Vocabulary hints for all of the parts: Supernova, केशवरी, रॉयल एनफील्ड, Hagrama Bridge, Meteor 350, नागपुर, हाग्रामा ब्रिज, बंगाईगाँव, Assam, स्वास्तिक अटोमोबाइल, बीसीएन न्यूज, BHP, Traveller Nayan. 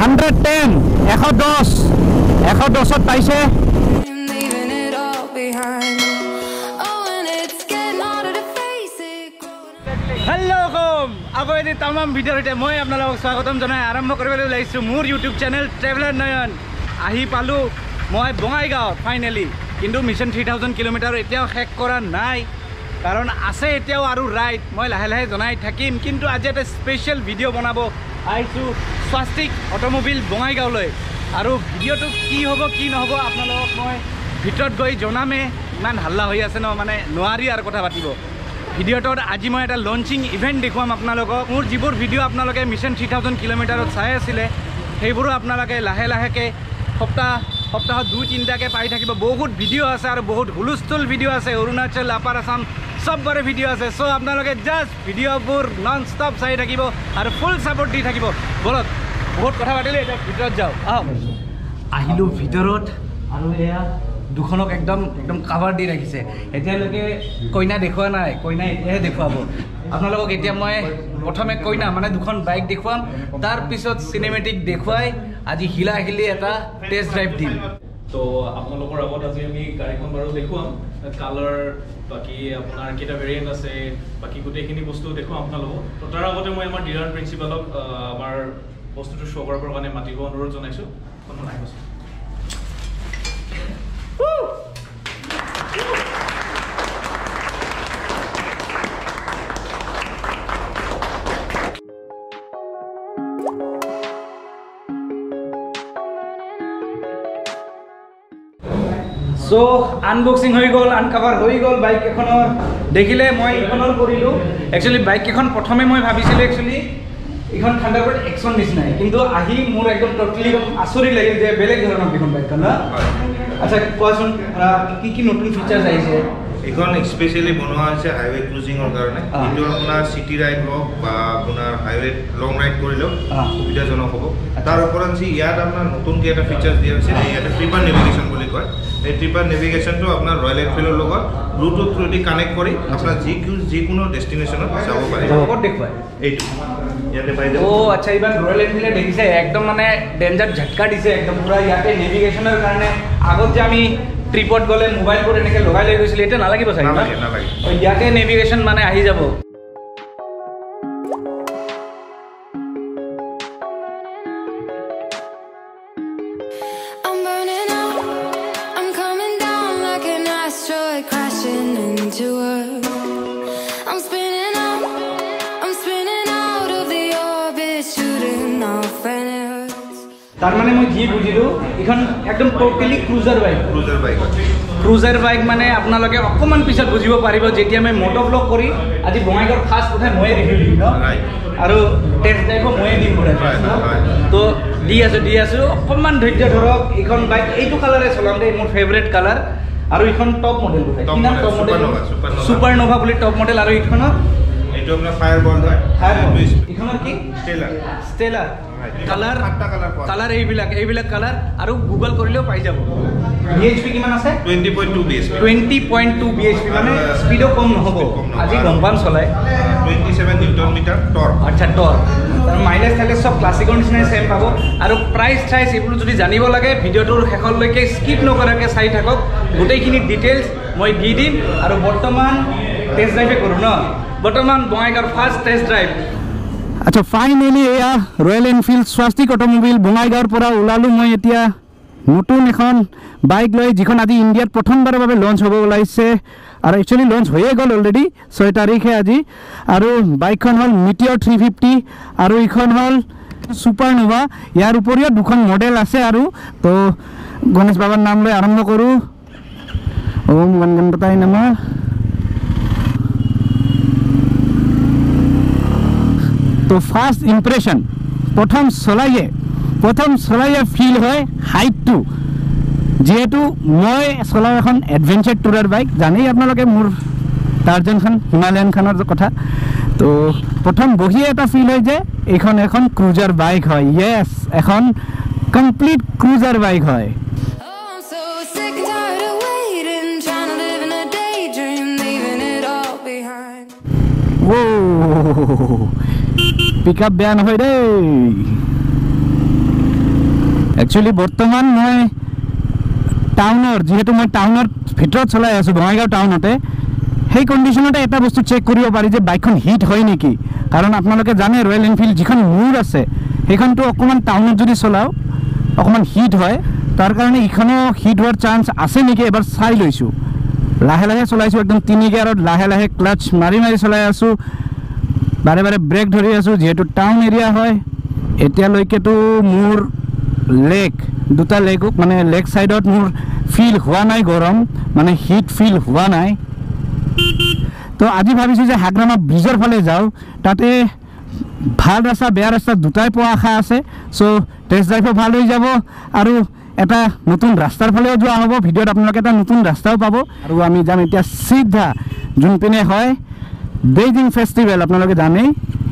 110 110 পাইছে। अब ये तमाम भिडिओ मैं अपना स्वागतम जाना आरम्भ कर मोर यूट्यूब चैनल ट्रेवलर नयन आही पालू मैं बंगाईगाँव फाइनली किंतु मिशन 3000 किलोमीटर एटाओ शेष करा नाई कारण आसे एटाओ आरु राइड मैं लाहे लाहे जनाई थाकिम किंतु आज एटा स्पेशल भिडिओ बनाब आइसु स्वास्तिक अटोमोबाइल बंगाईगाँवलै और भिडिओ की हम कि नहब अपना मैं भर गई जनामे इन हल्ला हो न मानने नारी और कथा पाती भिडिओ आज मैं एटा लॉन्चिंग इवेंट देखुआम आपनलोगक मोर जीबोर भिडिओ आपनलोके मिशन 3000 किलोमीटर चाय आसिले हेबुरो आपनलोके लाहे लाहेके सप्ताह सप्ताह दुई तीनटाके पाई थाकिबो। बहुत भिडिओ आसे और बहुत हुलस्थुल भिडिओ आसे अरुणाचल अपार आसाम सब बारे भिडिओ आसे सो आपनलोके जस्ट भिडिओबुर नन स्टप चाय थाकिबो और फुल सपोर्ट दी थाकिबो। बोलत बहुत कथा पातिले एटा भितर जाओ आहिलो भितरत आरो एया दुखनक एकदम एकदम कवर दी रखिसे एतियालके कइना देखुआ ना कइना एतियाहे देखुआबो आपनलोगक। एतिया मैं प्रथमे कइना माने दुखन बाइक देखुआम तार पिছত सिनेमेटिक देखुआय আজি हिला हिले एटा टेस्ट ड्राइव दिम। तो आपनलोगक आबत আজি आमी गाडीखन बारो देखुआम कलर बाकी आपनार केटा वेरिएंट आसे बाकी गुटेखिनि বস্তু देखुआम आपनलोगक। तो तार आबते मैं आमार ডিলার প্রিন্সিপালক आमार বস্তুটো শো কৰাৰ কাৰণে মাতিব অনুৰোধ জনাইছো। কোন আহিছ सो आनबक्सिंग गल आनकवर हो गल बाइक देखिले मैं इखनर करूँ एक्चुअली बाइक प्रथम मैं भाई एक्चुअली इखन थंडरबर्ड एक्शन निचना कितना आही मोर एकदम टोटली आचरित लगे बेलेग धरण बाइक। अच्छा कौन कि नतुन फीचार्स आई इखन स्पेशली बनवा हाईवे क्रुजिंगर कारण कि अपना सिटी राइड हम अपना हाईवे लंग राइड कर सुविधाजनक हम। तार उपरंसी इतना नतुनक एट फीचार्स दिया ट्रिपल नेविगेशन कय ट्रिपल नेविगेशन तो अपना रॉयल एनफील्ड ब्लूटूथ थ्रू दी कनेक्ट कर अपना जिको डेस्टिनेशन देखा। ओ अच्छा इबार रॉयल एनफील्ड देखिसे एकदम माने डेंजर झटका दिसे एकदम पूरा इते नेविगेशनर कारण आगत जे आमी ट्रिपत गले मोबाइल को एनेके लगाई लई गइसिल एटा नालागिब साइ नालागे इते नेविगेशन माने आही जाबो। तारमाने मैं जी बुझिलो इखन एकदम टोटली क्रुजर बाइक माने अपना लगे अकमान पिছত बुझिब पारिबो जेतिया मैं मोटो ब्लॉग करी आज बंगाईगाँव खास कथा मैं रिव्यू दिम और टेस्ट ड्राइव मैं दिम तो दी आसो अकमान धैर्य धरक इखन बाइक एटु कलरे चलाम दे मोर फेवरेट कलर और इखन टॉप मॉडल सुपरनोवा बुली टॉप मॉडल और इखन एटु अपना फायरबॉल है इखन की स्टेलर कलर कलर कलर और गूगल कर BHP किमान आसे 20.2 BHP माने स्पीडो कम नहबो आजि गम्बान चलाय 27 न्यूटन मीटर टॉर्क। अच्छा टॉर्क माइलेज थाले सब क्लासिक निचिना सेम पाबो और प्राइस ट्राइस एबुल जदि जानिबो लागे भिडिओटोर शेषलैके स्किप नकराके चाइ थाकक गोटेखिनि डिटेल्स मैं दि दिम। और बर्तमान टेस्ट ड्राइव करूँ न बर्तमान बंगाईगाँव फार्स्ट टेस्ट ड्राइव। अच्छा फाइनली एया रॉयल एनफील्ड स्वास्तिक अटोमोबाइल बंगाईगाँवर पर ओलालू मैं एतिया नतुन एखन बाइक लई जिखन आज इंडिया प्रथम बार भावे लॉन्च होबो ओलाइसे और एक्चुअली लॉन्च होए गल ऑलरेडी 6 तारिखे आज और बाइक हल मिटियर 350 और इखन हल सुपरनोवा। यार उपरिया दुखन मॉडल आसे और तो गणेश बाबार नाम लई आरम्भ करूँ। ओम गण गणपतये नमः। तो फार्स्ट इम्प्रेशन प्रथम चलाइए फील है हाइट तो जीतु मैं चलाओ एन एडभेन्चार टूर बाइक जाने अपने मोर टार्जन हिमालयन खान कथा। तो प्रथम बहिए एट फील है जे एन क्रुजर बाइक है येस एन कमप्लीट क्रुजर बाइक है। ओ पिकअप बेया नहय दे एक्चुअली बर्तमान मैं टाउनर जीतु मैं टाउनर भर चल बंगाईगाँव टाउनते সেই কন্ডিশনতে এটা বস্তু চেক কৰিব পাৰি যে বাইকখন হিট হয় নেকি কাৰণ আপোনালোকে জানে রয়্যাল এনফিল্ড যিখন মূৰ আছে সেইখনটো অকমান টাউনত যদি চলাও অকমান হিট হয় তাৰ কাৰণে ইখনো হিট হোৱাৰ চান্স আছে নেকি এবাৰ চাই লৈছো লাহে লাহে চলাইছো একদম 3 গিয়াৰত লাহে লাহে ক্লাচ মাৰি মাৰি চলাই আছো বাৰে বাৰে ব্ৰেক ধৰি আছো যেটো টাউন এৰিয়া হয় এতিয়া লৈকেটো মূৰ লেগ দুটা লেগক মানে লেগ সাইডত মূৰ ফিল হোৱা নাই গৰম মানে হিট ফিল হোৱা নাই तो आज भाई हाग्रामा ब्रिजर फाले जाओ ताते भाल रास्ता बेया रास्ता दुटाई पो आशा आसे सो टेस्ट ड्राइव भाल हो जाबो आरु एटा नतुन रास्तार फाले जोआ हबो भिडियोत आपनालोके एटा नतुन रास्ताओ पाबो आरु आमी जाम एटा सीधा जुन पिने हय बेजिंग फेस्टिवल आपनालोके जाने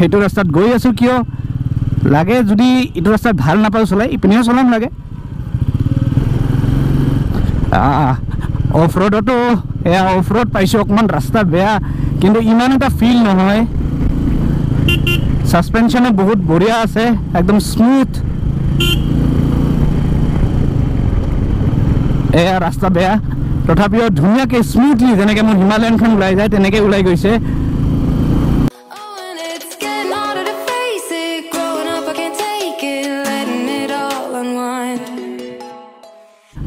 हेतु रास्तात गई आसु कियो लागे जदि इटु रास्ता भाल ना पाउ चले इपिनेओ चलाम लागे ऑफ रोड तो या ऑफ रोड पाइसो अकमान रास्ता बेया किंतु इमान एटा फील नहय सस्पेंशन बहुत बढ़िया आसे एकदम स्मूथ या रास्ता बेया तथापिओ धुनिया के स्मूथली जनेके मोर हिमालयन खन उलाय जाय तनेके उलाय गयसे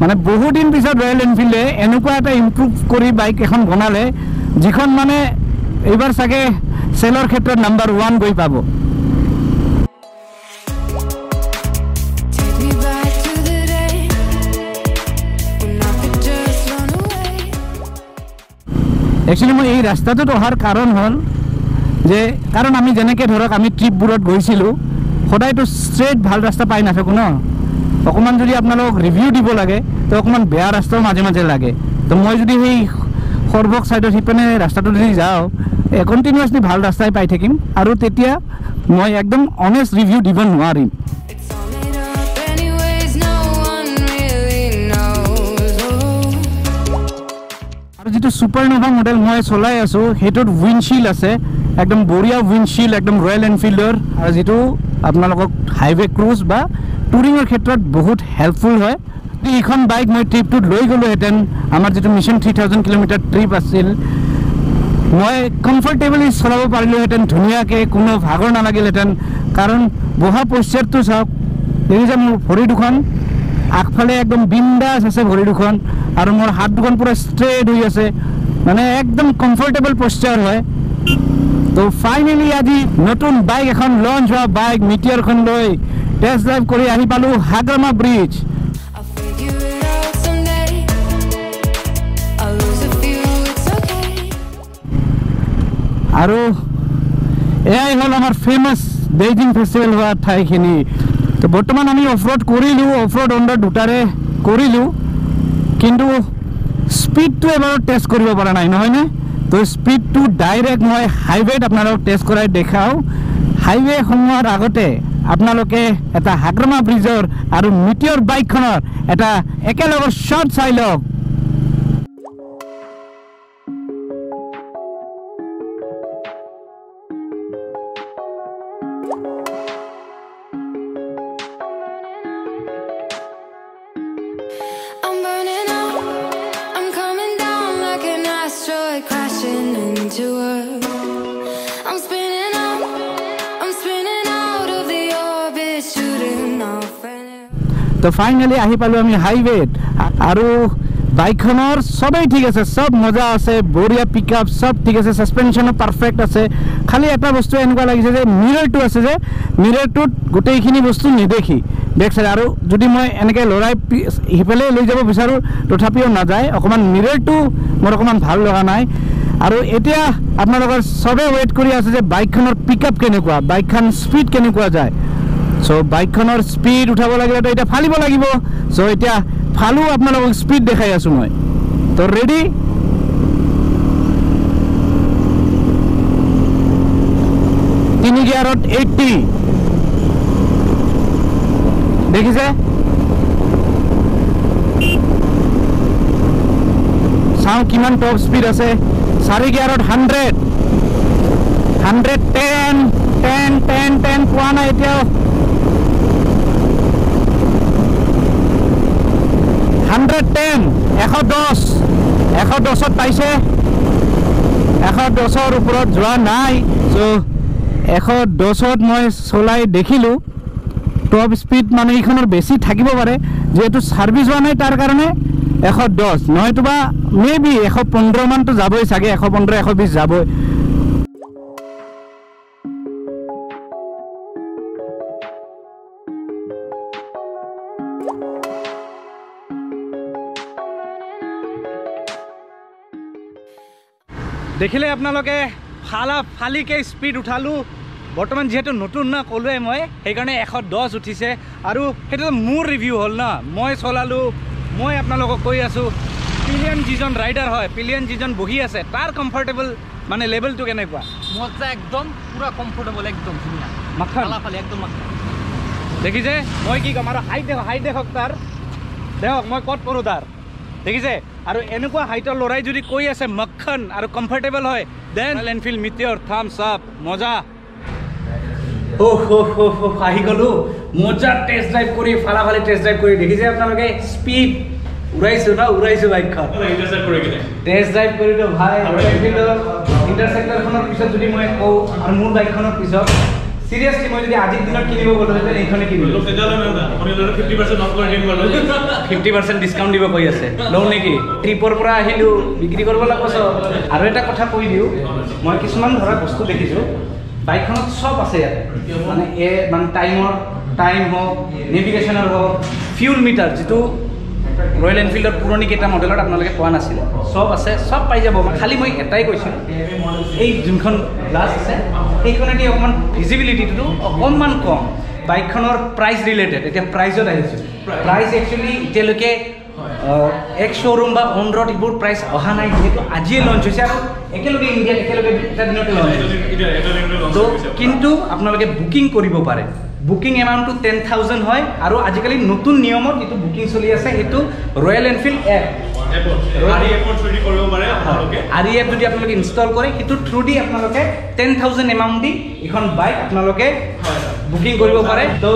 माने बहुत दिन पीछे रॉयल एनफिल्डे एनेकुआ एटा इम्प्रूव करी बाइक एखन बनाले जिखन माने एबार सागे सेलर क्षेत्र नंबर 1 गई पाबो एक्चुअली मैं ये रास्ता तो हर कारण हल जे कारण आमी जनेके धरक आमी ट्रिपबुरत गयसिलु सदाय तो स्ट्रेट ভাল रास्ता पाइ ना फेकु न अकमान जो अपना लोग रिव्यू दी लगे तो अकमान बेया रास्ता माजे माजे लगे तो मैं जो सरबक साइड सीपने रास्ता जाओ कन्टिन्यूसली भल रास्ता पाई थकिम और मैं एकदम अनेस्ट रिव्यू दी नारिम और जी सुपरनोवा मॉडल मैं चलै आसो विंडशील्ड आसे एकदम बढ़िया विंडशील्ड एकदम रॉयल एनफिल्डर और जी अपना लोग हाईवे क्रूज बा टूरिंगर क्षेत्र बहुत हेल्पफुल है यह बाइक मैं ट्रिप तो लै गलोहेन जी मिशन 3000 किलोमीटर ट्रिप आसिल मैं कम्फर्टेबली चलाब पारिलोहेन धुनियाके कोनो भागर नालागिलहेन कारण बहा पोस्चार तो चावक देखिए मोर भरी दुखान आगफाले एकदम बिंदास आसे भरी दुखान और मोर हाथ दुखान पूरा स्ट्रेट हो आसे माने एकदम कम्फर्टेबल पोस्चार है तो फाइनली आज नतुन बाइक एखन लॉन्च हुआ बाइक मिटियर खन लै टेस्ट ड्राइव करी आही पालू हाग्रामा ब्रिज और एआई हल आमार फेमास बेजिंग फेस्टिवल हुआ ठाईखिनि तो बर्तमान आमी अफरोड करिलु अफरोड अंडर दुटारे करिलु किन्तु स्पीड तो एबार टेस्ट करिब पारा नाइ নহয় নে तो स्पीड तो डायरेक्ट मैं हाईवेट आपनालोक टेस्ट कराइ देखाओ हाईवे समर आगते आपनालोके एटा हाग्रामा ब्रिजर और मिटियर बाइक खनर एटा एकेलगे शॉट चाइ लक तो फाइनली आही पालो आमी हाईवेट और बाइक खनर सब ठीक है सब मजा आसे बढ़िया पिकअप सब ठीक है सस्पेंशन परफेक्ट आसे खाली एटा बस्तु एनका लागिसे जे मिरर टू आसे जे मिरर टू गोटेखिनि बस्तु नेदेखि देख सर और जो मैं एनेके लड़ाई हिफाले लै जाब विचारूँ तथापिओ ना जाए अकमान मिरर टू मोर अकमान भाल लगा नाइ और एतिया आपनालोकर सबे वेट करि आसे जे बाइक खनर पिकअप केनेकुआ बाइक खन स्पीड केनेकुआ जाय सो बाइक खनर स्पीड उठाब लगे तो इतना फालिब लगे सो इतना फालू अपना स्पीड देखाई आसो मैं तो रेडी तीन गियार 80 देखिसे चाओ किमान टॉप स्पीड आसे 4.5 गियार 100 110 10 10 10 पुआना इतना 110 110 110 पाइसे 110 ऊपर जो ना सो 110 मैं चलै देखिल टप स्पीड मान ये बेसि थको पे जीतु सार्विस हुआ ना तार कारण 110 ना मे बी 115 मान तो जब सगे 115 120 जब देखिले अपना लोगे फाला फाली के स्पीड उठालू बर्तमान जीतु नतून ना कलुए मैं सैकणे 110 उठी से और तो मोर रिव्यू हल ना मैं चलालू मैं अपना लोगों कोई आसो पिलियन जीजन राइडर है पिलियन जीजन बहि आसे तार कम्फर्टेबल माने लेवल तो केने पा मजा एकदम पूरा कम्फर्टेबल एकदम धुनिया मखा फाला फाली एकदम मखा देखिजे मैं कि कमार हाइट देखो तार देखो मैं कत परो तार देखिजे और एनेकुआ हाइटर लड़ाई जो कई आसे मक्खन और कम्फर्टेबल है then रॉयल एनफील्ड Meteor thumbs up मजा ओह आहि गलो मजा टेस्ट ड्राइव करी फाला फाली टेस्ट ड्राइव करी देखिजे आपन लगे स्पीड उराइसो ना उराइसो बाइक खा इंटरसेप्ट करी गेले टेस्ट ड्राइव करी तो भाई इंटरसेप्टर खनर पिसत जदि মই কও আর মোৰ বাইক খনৰ পিছত সিরিয়াসলি মই যদি আজি দিনত কিনিব গলো তে এইখানে কিনিব তো সেটা লও না আমি লও 50% অফ কৰি দিম গলো 50% ডিসকাউন্ট দিব কই আছে লও নেকি ট্রিপৰ পৰা আহিলো বিক্ৰী কৰিব লাগছ আৰু এটা কথা কৈ দিও মই কিমান ধৰা বস্তু দেখিছো बाइक सब आसे मैं टाइमर टाइम हम नेविगेशन हम फ्यूल मीटर जी रॉयल एनफील्ड पुरानी कटा मॉडल पा ना सब आसे सब पाई जा खाली मैं एटाई कैसी जो ग्लास आखने अक भिजिबिलिटी तो अक कम बाइक प्राइस रिलेटेड इतना प्राइजत प्राइस एक्चुअली इतने एक शोरूम ऑन रोड इबोर प्राइस अहा ना जीत आज लॉन्च और एक इंडिया लॉन्च तो किंतु आपनलोके बुकिंग करिबो पारे बुकिंग एमाउंट तो 10,000 है और आजिकल नतून नियम जो बुकिंग चलि आसे रॉयल एनफील्ड एप जो आपनलोके इन्स्टॉल करे इतु थ्रू दी आपनलोके 10,000 एमाउंट दी इखन बाइक आपनलोके बुकिंग करिबो पारे तो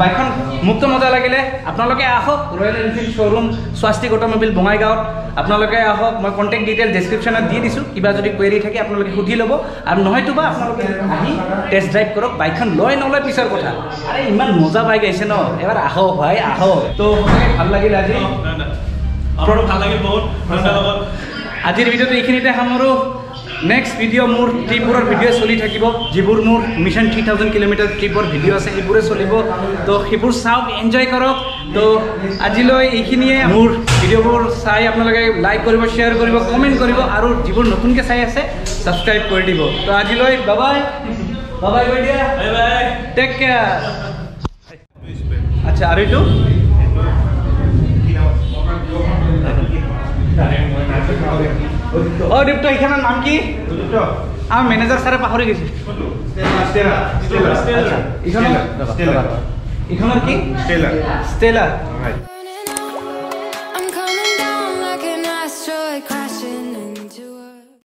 बाइक मुक्त मजा लगिले आपनलोके आहक रॉयल एनफील्ड showroom Swastik automobile बंगाईगाँव आपनलोके आहक मैं कॉन्टैक्ट डिटेल डिस्क्रिप्शन में दी दिसु किबा जदि क्वेरी थाके आपनलोके सुधि लबो आरो नहय तोबा आपनलोके आही टेस्ट ड्राइव करक बाइक लय नलय पिसर कथा अरे इमान मजा बाइक आइसे न एबार आहो भाई आहो तो ভাল লাগিল আজি आपन ভাল লাগিল বহুত ধন্যবাদ আজিৰ ভিডিওটো এইখিনিতে হামৰো नेक्स्ट भिडिओ मोर ट्रिपर भिडिओ चलि थाकिबो जिबुर मोर मिशन 3000 किलोमीटर ट्रिपर भिडिओ आसे इबुरे चलिबो तो हिबुर साउक एन्जॉय करक तो आजिलै एखिनिए मोर भिडिओबुर साइ आपनलगे लाइक करिबो शेयर करिबो कमेन्ट करिबो आरो जिबुर नतुनके साइ आसे सब्सक्राइब करि दिबो तो आजिलै बाय बाय बाय बाय डिया बाय बाय टेक केयर अच्छा आरो इटु ओ दीप्त इखाना नाम की दीप्त आ मैनेजर सारे पाहरि गेसि स्टेलर इखाना स्टेलर इखाना की स्टेलर स्टेलर